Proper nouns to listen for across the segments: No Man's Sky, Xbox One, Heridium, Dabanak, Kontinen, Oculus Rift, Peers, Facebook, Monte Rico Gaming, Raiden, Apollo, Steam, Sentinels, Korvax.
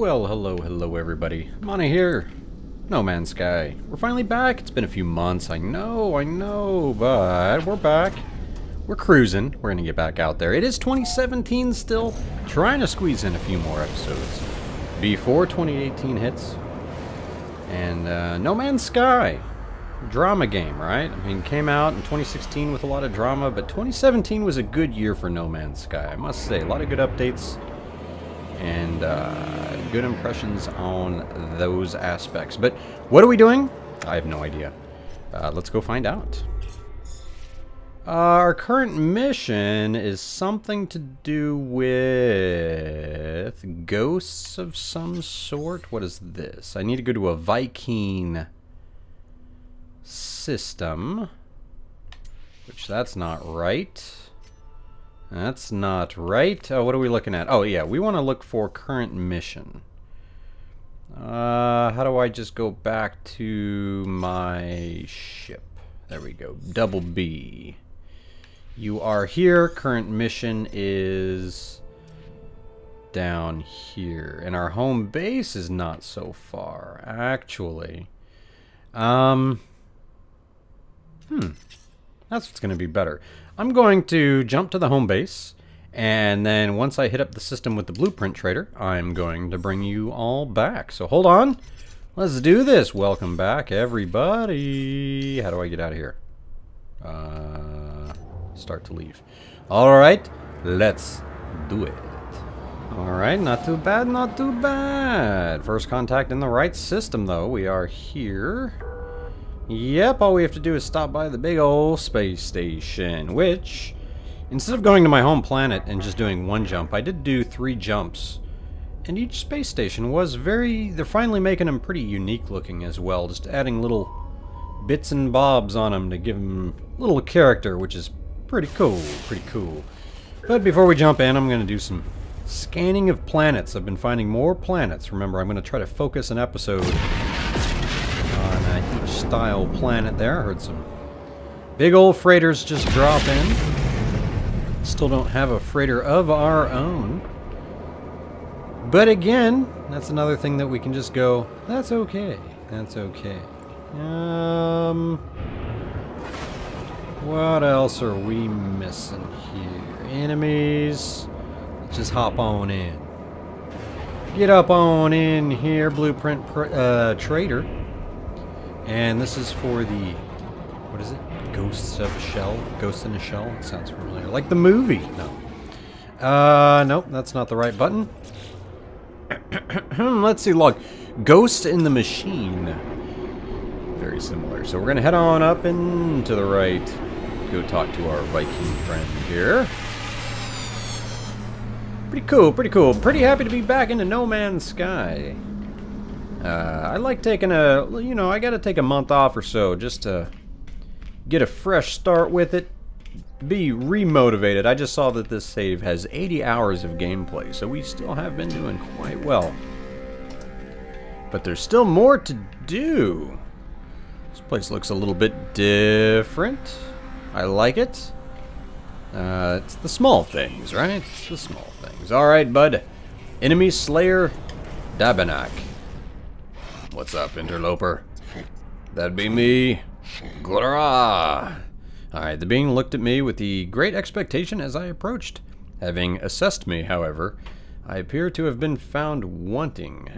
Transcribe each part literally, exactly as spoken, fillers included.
Well, hello, hello everybody. Monte here. No Man's Sky. We're finally back. It's been a few months. I know, I know, but we're back. We're cruising. We're gonna get back out there. It is twenty seventeen still. Trying to squeeze in a few more episodes before twenty eighteen hits. And uh, No Man's Sky. Drama game, right? I mean, came out in twenty sixteen with a lot of drama, but twenty seventeen was a good year for No Man's Sky, I must say. A lot of good updates and uh, good impressions on those aspects. But what are we doing? I have no idea. Uh, let's go find out. Uh, our current mission is something to do with ghosts of some sort. What is this? I need to go to a Viking system, which that's not right. That's not right. Oh, what are we looking at? Oh, yeah, we want to look for current mission. Uh, how do I just go back to my ship? There we go. Double B. You are here. Current mission is down here. And our home base is not so far, actually. Um, hmm. That's what's going to be better. I'm going to jump to the home base, and then once I hit up the system with the blueprint trader, I'm going to bring you all back. So hold on. Let's do this. Welcome back, everybody. How do I get out of here? Uh, start to leave. All right. Let's do it. All right. Not too bad. Not too bad. First contact in the right system, though. We are here. Yep, all we have to do is stop by the big old space station, which, instead of going to my home planet and just doing one jump, I did do three jumps. And each space station was very, they're finally making them pretty unique looking as well, just adding little bits and bobs on them to give them little character, which is pretty cool, pretty cool. But before we jump in, I'm going to do some scanning of planets. I've been finding more planets. Remember, I'm going to try to focus an episode on a each style planet there. I heard some big old freighters just drop in. Still don't have a freighter of our own. But again, that's another thing that we can just go, that's okay, that's okay. Um, what else are we missing here? Enemies. Let's just hop on in. Get up on in here, Blueprint pr uh, Trader. And this is for the, what is it? Ghosts of a Shell? Ghosts in a Shell? It sounds familiar. Like the movie. No. Uh, nope, that's not the right button. Let's see, log. Ghost in the Machine. Very similar. So we're going to head on up and to the right. Go talk to our Viking friend here. Pretty cool, pretty cool. Pretty happy to be back into No Man's Sky. Uh, I like taking a, you know, I gotta take a month off or so just to get a fresh start with it, be remotivated. I just saw that this save has eighty hours of gameplay, so we still have been doing quite well. But there's still more to do. This place looks a little bit different. I like it. Uh, it's the small things, right? It's the small things. Alright, bud. Enemy Slayer Dabanak. What's up, interloper? That'd be me. Glora! Alright, the being looked at me with the great expectation as I approached. Having assessed me, however, I appear to have been found wanting.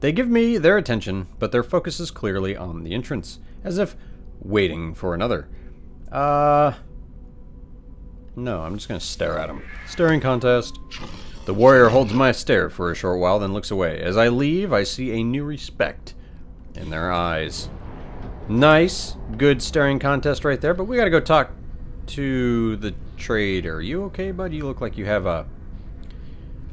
They give me their attention, but their focus is clearly on the entrance, as if waiting for another. Uh... No, I'm just gonna stare at them. Staring contest. The warrior holds my stare for a short while, then looks away. As I leave, I see a new respect in their eyes. Nice, good staring contest right there, but we gotta go talk to the trader. You okay, bud? You look like you have a... Are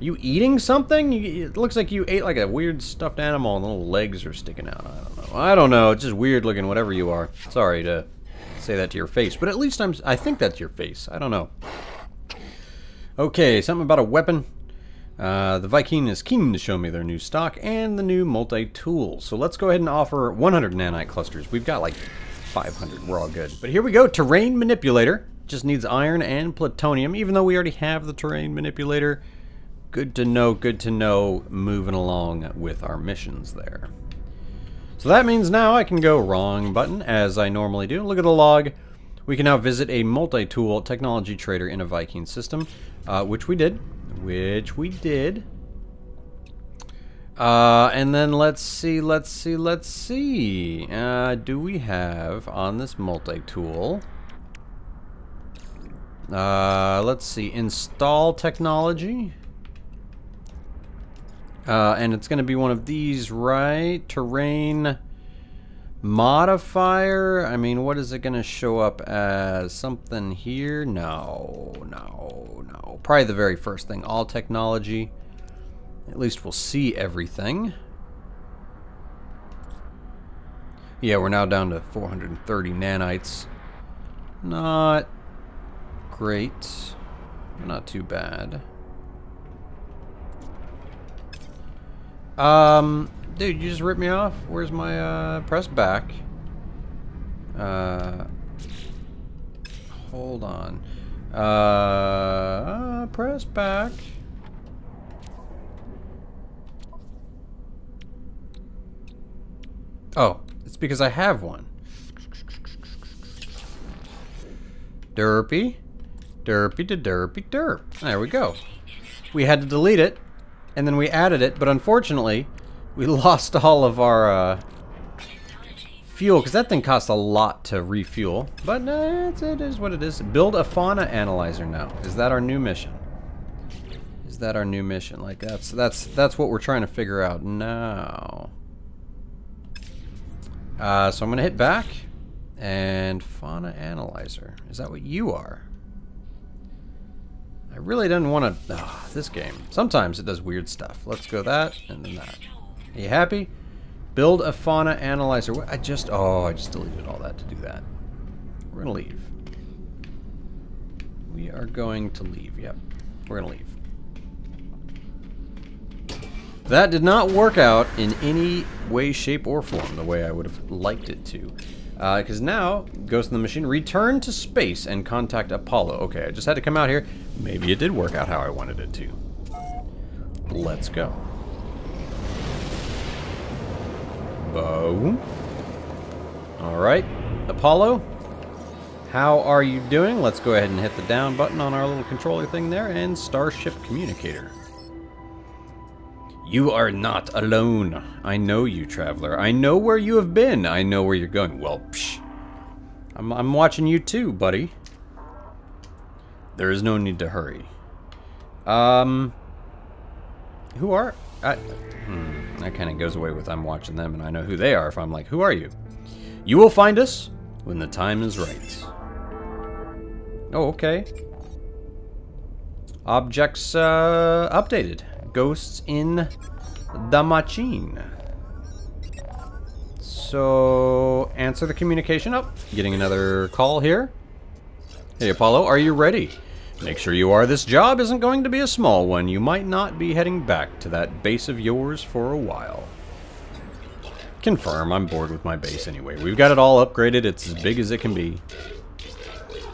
you eating something? You, it looks like you ate like a weird stuffed animal and little legs are sticking out. I don't know. I don't know. It's just weird looking, whatever you are. Sorry to say that to your face, but at least I'm... I think that's your face. I don't know. Okay, something about a weapon. Uh, the Viking is keen to show me their new stock and the new multi-tool. So let's go ahead and offer one hundred nanite clusters. We've got like five hundred. We're all good. But here we go. Terrain Manipulator. Just needs iron and plutonium, even though we already have the Terrain Manipulator. Good to know, good to know, moving along with our missions there. So that means now I can go wrong button, as I normally do. Look at the log. We can now visit a multi-tool technology trader in a Viking system, uh, which we did, which we did. Uh, and then let's see, let's see, let's see. Uh, do we have on this multi-tool? Uh, let's see, install technology. Uh, and it's going to be one of these, right? Terrain modifier. I mean, what is it going to show up as? Something here? No, no, no. Probably the very first thing. All technology. At least we'll see everything. Yeah, we're now down to four hundred thirty nanites. Not great. Not too bad. Um, dude, you just ripped me off. Where's my, uh, press back? Uh, hold on. Uh, uh press back. Oh, it's because I have one. Derpy, derpy to derpy derp. There we go. We had to delete it, and then we added it, but unfortunately, we lost all of our uh, fuel, because that thing costs a lot to refuel. But uh, it's, it is what it is. Build a fauna analyzer now. Is that our new mission? Is that our new mission? Like, that's that's that's what we're trying to figure out now. Uh, so I'm going to hit back, and fauna analyzer. Is that what you are? I really didn't want to... Oh, this game. Sometimes it does weird stuff. Let's go that, and then that. Are you happy? Build a fauna analyzer. I just... Oh, I just deleted all that to do that. We're going to leave. We are going to leave. Yep. We're going to leave. That did not work out in any way, shape, or form the way I would have liked it to. Because uh, now, Ghost in the Machine, return to space and contact Apollo. Okay, I just had to come out here. Maybe it did work out how I wanted it to. Let's go. Boom. Alright, Apollo, how are you doing? Let's go ahead and hit the down button on our little controller thing there, and Starship Communicator. You are not alone. I know you, traveler. I know where you have been. I know where you're going. Well, psh. I'm, I'm watching you too, buddy. There is no need to hurry. Um, who are... I, hmm, that kind of goes away with I'm watching them, and I know who they are if I'm like, who are you? You will find us when the time is right. Oh, okay. Objects uh, updated. Ghosts in the Machine. So, answer the communication up. Getting another call here. Hey, Apollo, are you ready? Make sure you are. This job isn't going to be a small one. You might not be heading back to that base of yours for a while. Confirm, I'm bored with my base anyway. We've got it all upgraded. It's as big as it can be.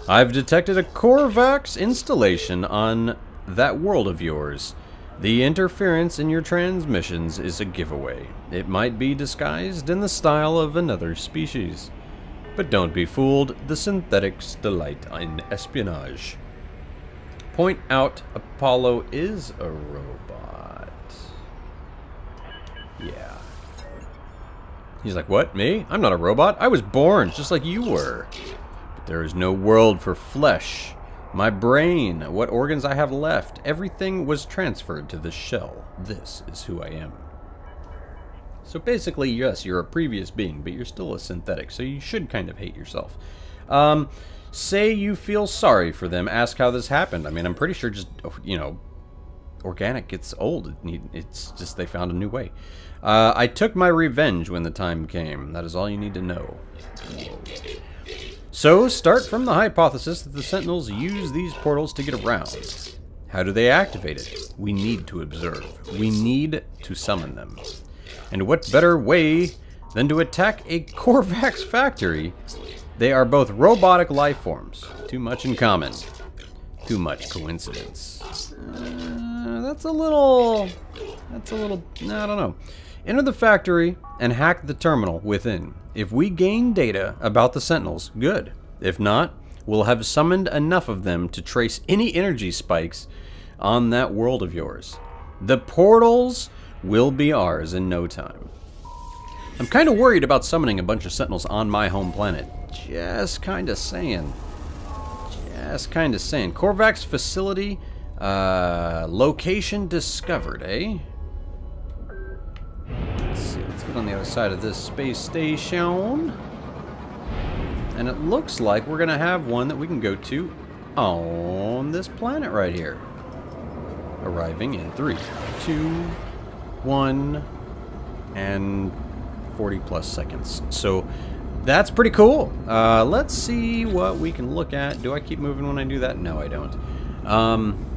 I've detected a Korvax installation on that world of yours. The interference in your transmissions is a giveaway. It might be disguised in the style of another species. But don't be fooled, the synthetics delight in espionage. Point out Apollo is a robot. Yeah. He's like, what, me? I'm not a robot. I was born just like you were. But there is no world for flesh. My brain, what organs I have left, everything was transferred to this shell. This is who I am. So basically, yes, you're a previous being, but you're still a synthetic, so you should kind of hate yourself. Um, say you feel sorry for them, ask how this happened. I mean, I'm pretty sure just, you know, organic gets old. It's just they found a new way. Uh, I took my revenge when the time came. That is all you need to know. Whoa. So, start from the hypothesis that the Sentinels use these portals to get around. How do they activate it? We need to observe. We need to summon them. And what better way than to attack a Korvax factory? They are both robotic life forms. Too much in common. Too much coincidence. Uh, that's a little... That's a little... I don't know. Enter the factory and hack the terminal within. If we gain data about the Sentinels, good. If not, we'll have summoned enough of them to trace any energy spikes on that world of yours. The portals will be ours in no time. I'm kind of worried about summoning a bunch of Sentinels on my home planet. Just kind of saying. Just kind of saying. Korvax facility uh, location discovered, eh? Let's see. Let's get on the other side of this space station. And it looks like we're going to have one that we can go to on this planet right here. Arriving in three, two, one, and forty plus seconds. So that's pretty cool. Uh, let's see what we can look at. Do I keep moving when I do that? No, I don't. Um,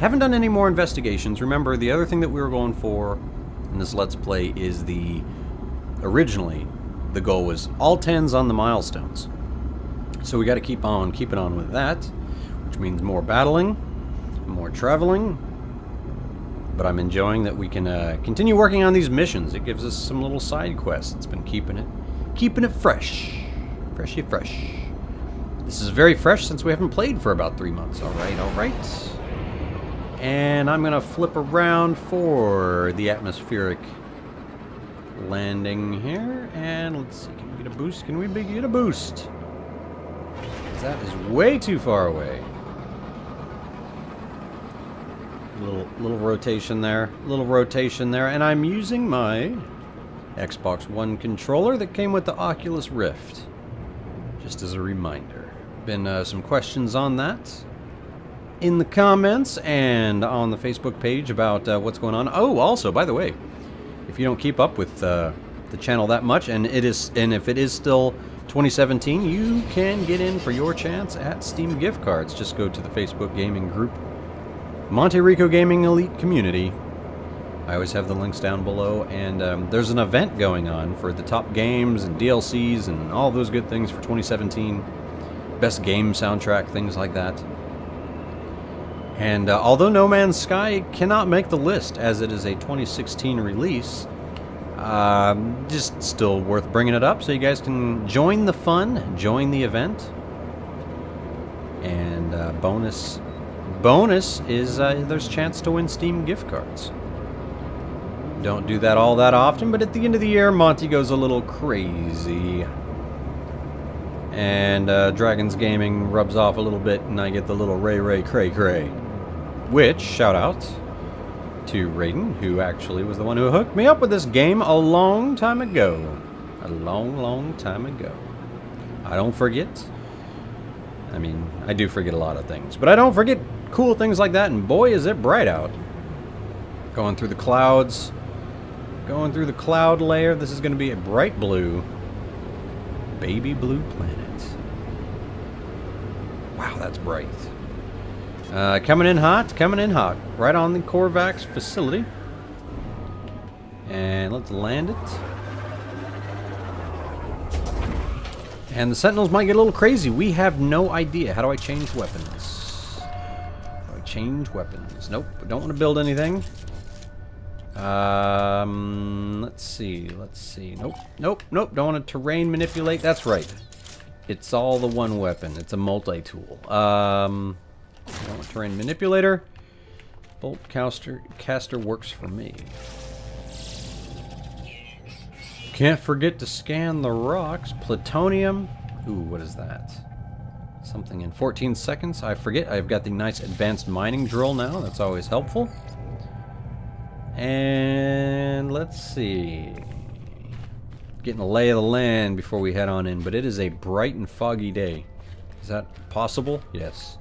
haven't done any more investigations. Remember, the other thing that we were going for in this Let's Play is the... Originally, the goal was all tens on the milestones. So we got to keep on keeping on with that, which means more battling, more traveling. But I'm enjoying that we can uh, continue working on these missions. It gives us some little side quests. It's been keeping it, keeping it fresh. Freshy fresh. This is very fresh since we haven't played for about three months. All right, all right. And I'm going to flip around for the atmospheric landing here. And let's see, can we get a boost? Can we get a boost? Because that is way too far away. Little, little rotation there, little rotation there, and I'm using my Xbox One controller that came with the Oculus Rift, just as a reminder. Been uh, some questions on that in the comments and on the Facebook page about uh, what's going on. Oh, also, by the way, if you don't keep up with uh, the channel that much, and it is, and if it is still twenty seventeen, you can get in for your chance at Steam gift cards. Just go to the Facebook gaming group, Monte Rico Gaming Elite Community. I always have the links down below, and um, there's an event going on for the top games and D L Cs and all those good things for twenty seventeen. Best game soundtrack, things like that. And uh, although No Man's Sky cannot make the list as it is a twenty sixteen release, uh, just still worth bringing it up so you guys can join the fun, join the event. And uh, bonus... Bonus is uh, there's chance to win Steam gift cards. Don't do that all that often, but at the end of the year, Monty goes a little crazy. And uh, Dragons Gaming rubs off a little bit, and I get the little Ray Ray Cray Cray. Which, shout out to Raiden, who actually was the one who hooked me up with this game a long time ago. A long, long time ago. I don't forget. I mean, I do forget a lot of things, but I don't forget cool things like that, and boy, is it bright out. Going through the clouds, going through the cloud layer. This is going to be a bright blue, baby blue planet. Wow, that's bright. Uh, coming in hot, coming in hot, right on the Korvax facility. And let's land it. And the Sentinels might get a little crazy. We have no idea. How do I change weapons? How do I change weapons? Nope. Don't want to build anything. Um, let's see. Let's see. Nope. Nope. Nope. Don't want to terrain manipulate. That's right. It's all the one weapon. It's a multi-tool. Um, don't want a terrain manipulator. Bolt caster, caster works for me. Can't forget to scan the rocks. Plutonium. Ooh, what is that? Something in fourteen seconds. I forget. I've got the nice advanced mining drill now. That's always helpful. And let's see. Getting a lay of the land before we head on in. But it is a bright and foggy day. Is that possible? Yes.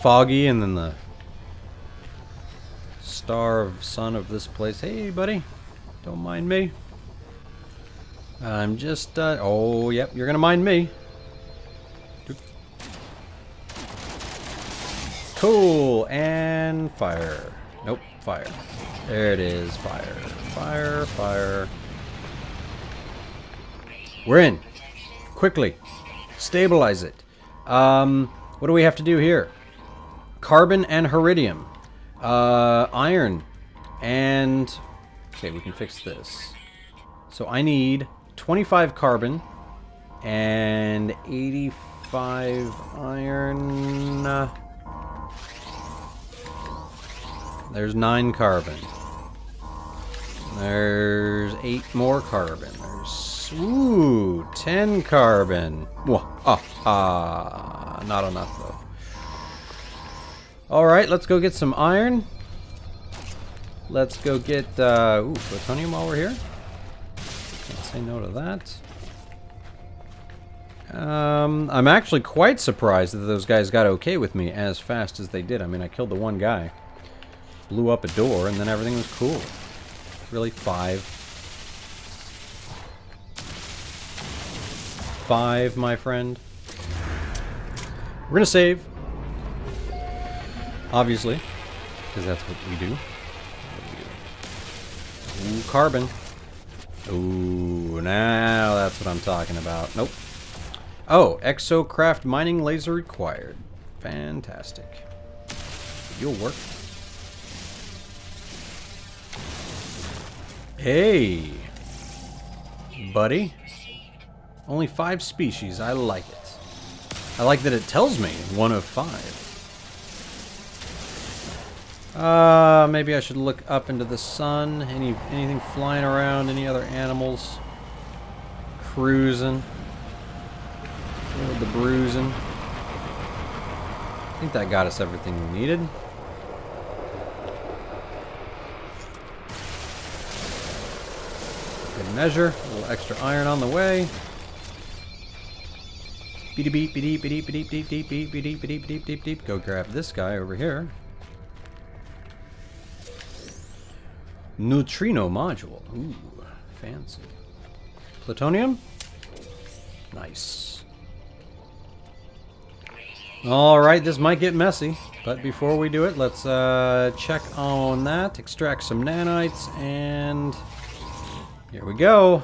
Foggy and then the star of sun of this place. Hey, buddy. Don't mind me. I'm just, uh, oh, yep, you're gonna mind me. Cool, and fire. Nope, fire. There it is, fire. Fire, fire. We're in. Quickly. Stabilize it. Um, what do we have to do here? carbon and heridium, uh, iron, and okay, we can fix this. So I need twenty-five carbon and eighty-five iron. There's nine carbon. There's eight more carbon. There's, ooh, ten carbon. Whoa, oh, ah, not enough though. All right, let's go get some iron. Let's go get, uh, ooh, plutonium while we're here. Can't say no to that. Um, I'm actually quite surprised that those guys got okay with me as fast as they did. I mean, I killed the one guy, blew up a door, and then everything was cool. Really, five. Five, my friend. We're gonna save. Obviously. Because that's what we do. Ooh, carbon. Ooh, now that's what I'm talking about. Nope. Oh, exocraft mining laser required. Fantastic. You'll work. Hey, buddy. Only five species. I like it. I like that it tells me one of five. Uh, maybe I should look up into the sun. Any anything flying around? Any other animals cruising? The bruising. I think that got us everything we needed. Measure. A little extra iron on the way. Beep beep beep beep beep beep beep beep beep beep beep beep beep beep. Go grab this guy over here. Neutrino module. Ooh, fancy. Plutonium. Nice. All right, this might get messy, but before we do it, let's uh, check on that. Extract some nanites and. Here we go.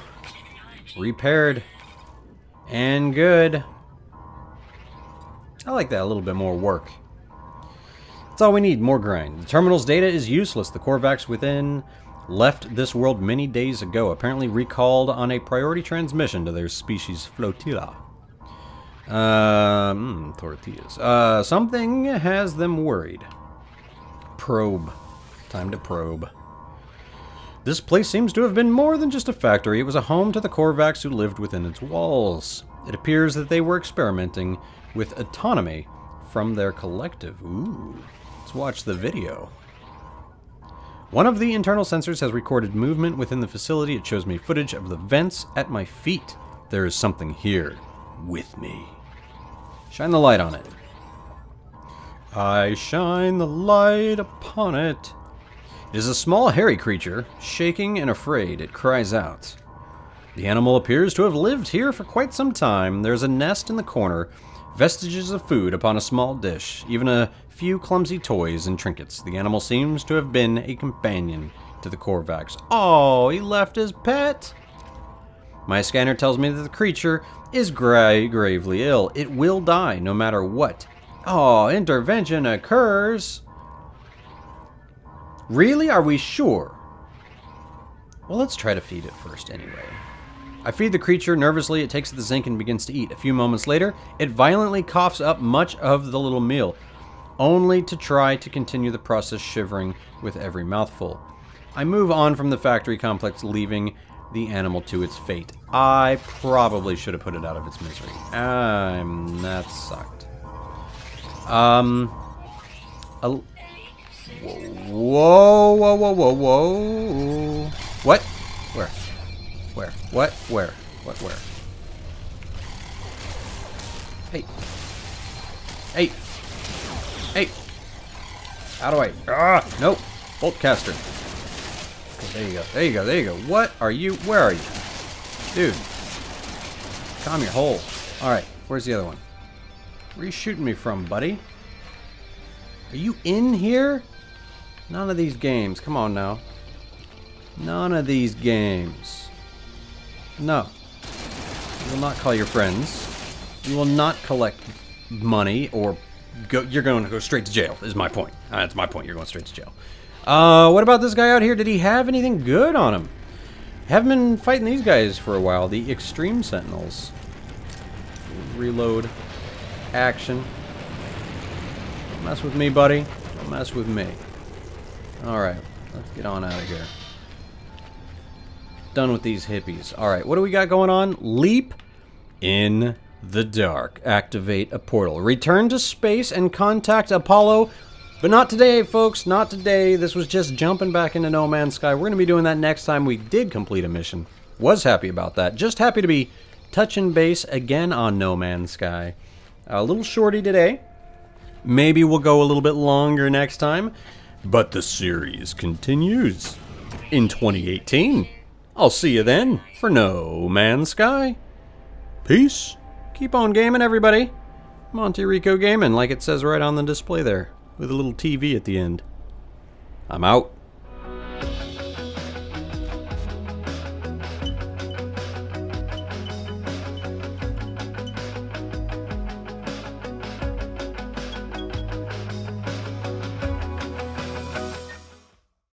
Repaired. And good. I like that, a little bit more work. That's all we need, more grind. The terminal's data is useless. The Korvax within left this world many days ago, apparently recalled on a priority transmission to their species flotilla. Um, mm, tortillas. Uh, something has them worried. Probe. Time to probe. This place seems to have been more than just a factory. It was a home to the Korvax who lived within its walls. It appears that they were experimenting with autonomy from their collective. Ooh, let's watch the video. One of the internal sensors has recorded movement within the facility. It shows me footage of the vents at my feet. There is something here with me. Shine the light on it. I shine the light upon it. It is a small, hairy creature, shaking and afraid. It cries out. The animal appears to have lived here for quite some time. There is a nest in the corner, vestiges of food upon a small dish, even a few clumsy toys and trinkets. The animal seems to have been a companion to the Korvax. Oh, he left his pet! My scanner tells me that the creature is gra- gravely ill. It will die, no matter what. Oh, intervention occurs! Really? Are we sure? Well, let's try to feed it first anyway. I feed the creature nervously. It takes the zinc and begins to eat. A few moments later, it violently coughs up much of the little meal, only to try to continue the process, shivering with every mouthful. I move on from the factory complex, leaving the animal to its fate. I probably should have put it out of its misery. Um, that sucked. Um... A Whoa, whoa, whoa, whoa, whoa. What? Where? Where? What? Where? What? Where? Hey. Hey. Hey. How do I? Ah, nope. Bolt caster. There you go. There you go. There you go. What are you? Where are you? Dude. Calm your hole. Alright. Where's the other one? Where are you shooting me from, buddy? Are you in here? None of these games. Come on now. None of these games. No. You will not call your friends. You will not collect money or go, you're going to go straight to jail, is my point. Uh, that's my point, you're going straight to jail. Uh, what about this guy out here? Did he have anything good on him? Haven't been fighting these guys for a while, the Extreme Sentinels. Reload. Action. Don't mess with me, buddy. Don't mess with me. Alright, let's get on out of here. Done with these hippies. Alright, what do we got going on? Leap in the dark. Activate a portal. Return to space and contact Apollo. But not today, folks. Not today. This was just jumping back into No Man's Sky. We're going to be doing that next time we did complete a mission. Was happy about that. Just happy to be touching base again on No Man's Sky. A little shorty today. Maybe we'll go a little bit longer next time. But the series continues in twenty eighteen. I'll see you then for No Man's Sky. Peace. Keep on gaming, everybody. Monte Rico Gaming, like it says right on the display there. With a little T V at the end. I'm out.